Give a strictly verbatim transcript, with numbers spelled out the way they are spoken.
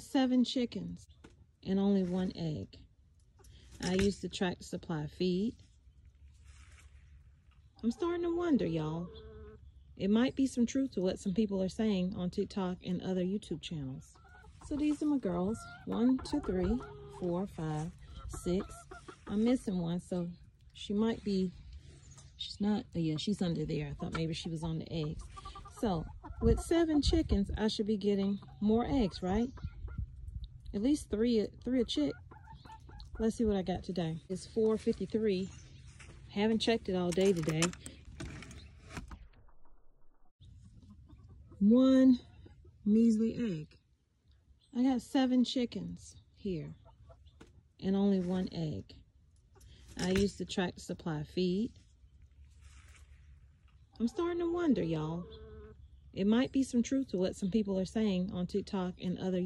have seven chickens and only one egg. I used the Tractor Supply feed. I'm starting to wonder, y'all. It might be some truth to what some people are saying on TikTok and other YouTube channels. So these are my girls. One, two, three, four, five, six. I'm missing one, so she might be, she's not, yeah, she's under there. I thought maybe she was on the eggs. So with seven chickens, I should be getting more eggs, right? At least three, three a chick. Let's see what I got today. It's four fifty-three. Haven't checked it all day today. One measly egg. I got seven chickens here and only one egg. I used the Tractor Supply feed. I'm starting to wonder, y'all. It might be some truth to what some people are saying on TikTok and other